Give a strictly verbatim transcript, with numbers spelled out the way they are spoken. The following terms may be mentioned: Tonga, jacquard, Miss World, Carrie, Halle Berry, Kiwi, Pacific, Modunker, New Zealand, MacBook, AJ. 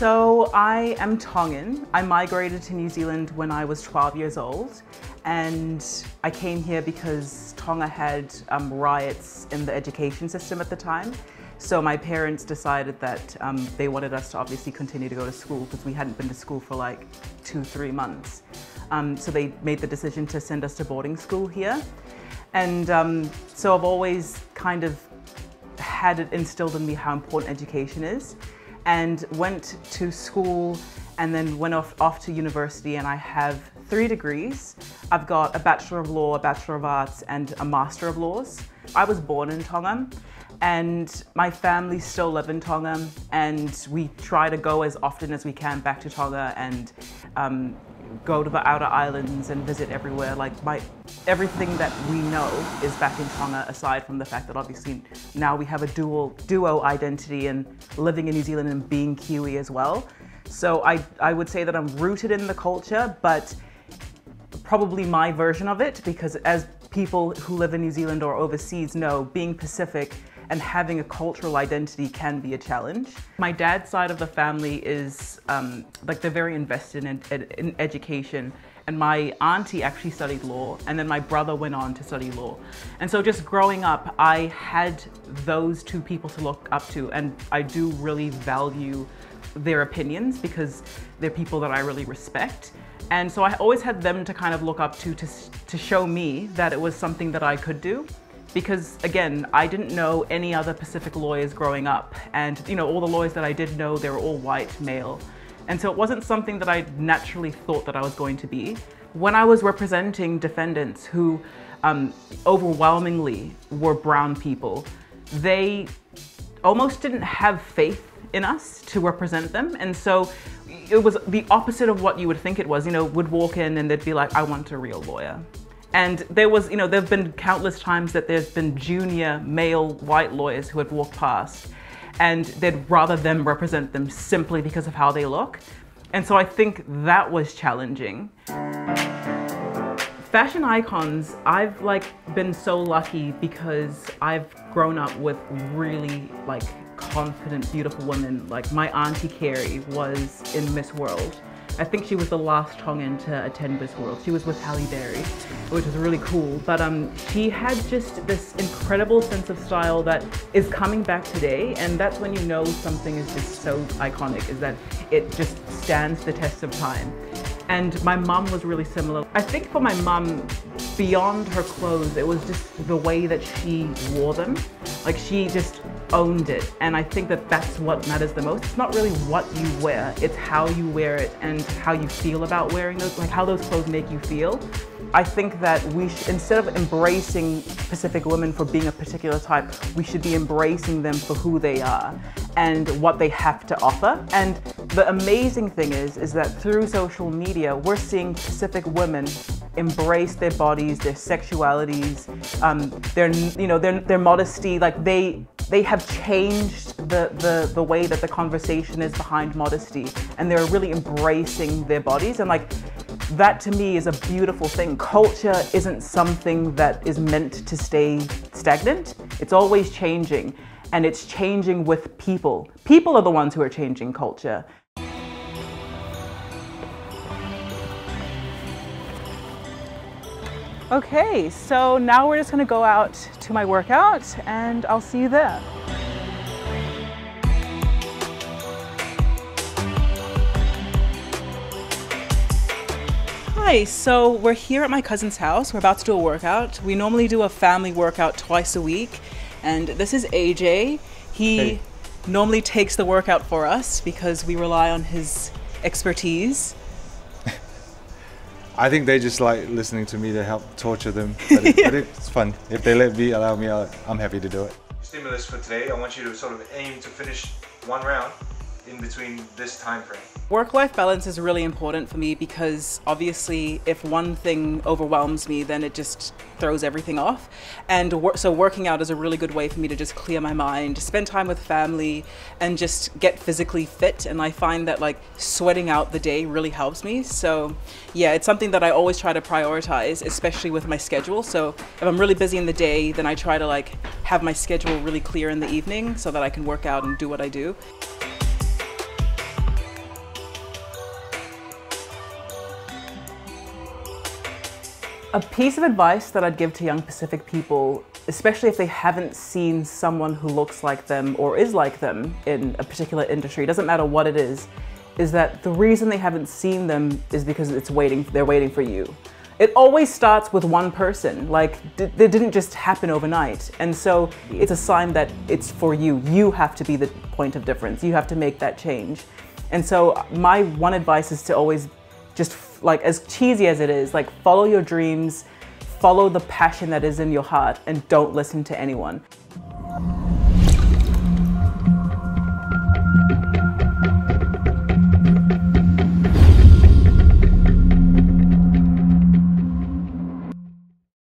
So I am Tongan. I migrated to New Zealand when I was twelve years old, and I came here because Tonga had um, riots in the education system at the time. So my parents decided that um, they wanted us to obviously continue to go to school because we hadn't been to school for like two, three months. Um, so they made the decision to send us to boarding school here. And um, so I've always kind of had it instilled in me how important education is, and went to school and then went off, off to university, and I have three degrees. I've got a Bachelor of Law, a Bachelor of Arts and a Master of Laws. I was born in Tonga, and my family still live in Tonga, and we try to go as often as we can back to Tonga and um, go to the outer islands and visit everywhere. Like my, everything that we know is back in Tonga, aside from the fact that obviously now we have a dual, duo identity and living in New Zealand and being Kiwi as well. So I, I would say that I'm rooted in the culture, but probably my version of it, because as people who live in New Zealand or overseas know, being Pacific and having a cultural identity can be a challenge. My dad's side of the family is, um, like they're very invested in, in, in education, and my auntie actually studied law, and then my brother went on to study law. And so just growing up, I had those two people to look up to, and I do really value their opinions because they're people that I really respect. And so I always had them to kind of look up to, to, to show me that it was something that I could do. Because again, I didn't know any other Pacific lawyers growing up, and you know, all the lawyers that I did know, they were all white, male. And so it wasn't something that I naturally thought that I was going to be. When I was representing defendants who um, overwhelmingly were brown people, they almost didn't have faith in us to represent them. And so it was the opposite of what you would think it was. You know, would walk in and they'd be like, I want a real lawyer. And there was, you know, there've been countless times that there's been junior male white lawyers who had walked past, and they'd rather them represent them simply because of how they look. And so I think that was challenging. Fashion icons, I've like been so lucky because I've grown up with really like confident, beautiful women. Like my auntie Carrie was in Miss World. I think she was the last Tongan to attend Miss World. She was with Halle Berry, which was really cool. But um, she had just this incredible sense of style that is coming back today. And that's when you know something is just so iconic, is that it just stands the test of time. And my mum was really similar. I think for my mum, beyond her clothes, it was just the way that she wore them. Like she just owned it. And I think that that's what matters the most. It's not really what you wear, it's how you wear it and how you feel about wearing those, like how those clothes make you feel. I think that we should, instead of embracing Pacific women for being a particular type, we should be embracing them for who they are and what they have to offer. And the amazing thing is, is that through social media, we're seeing Pacific women embrace their bodies, their sexualities, um, their, you know, their, their modesty. Like they, they have changed the, the, the way that the conversation is behind modesty, and they're really embracing their bodies. And like, that to me is a beautiful thing. Culture isn't something that is meant to stay stagnant. It's always changing, and it's changing with people. People are the ones who are changing culture. Okay, so now we're just gonna go out to my workout, and I'll see you there. Hi, so we're here at my cousin's house. We're about to do a workout. We normally do a family workout twice a week, and this is A J. He hey. normally takes the workout for us because we rely on his expertise. I think they just like listening to me to help torture them, but, it, but it's fun. If they let me, allow me, I'm happy to do it. Stimulus for today, I want you to sort of aim to finish one round in between this time frame. Work-life balance is really important for me because obviously if one thing overwhelms me, then it just throws everything off. And wor so working out is a really good way for me to just clear my mind, spend time with family, and just get physically fit. And I find that like sweating out the day really helps me. So yeah, it's something that I always try to prioritize, especially with my schedule. So if I'm really busy in the day, then I try to like have my schedule really clear in the evening so that I can work out and do what I do. A piece of advice that I'd give to young Pacific people, especially if they haven't seen someone who looks like them or is like them in a particular industry, doesn't matter what it is, is that the reason they haven't seen them is because it's waiting, they're waiting for you. It always starts with one person, like it didn't just happen overnight. And so it's a sign that it's for you. You have to be the point of difference. You have to make that change. And so my one advice is to always just, like, as cheesy as it is, like, follow your dreams, follow the passion that is in your heart, and don't listen to anyone.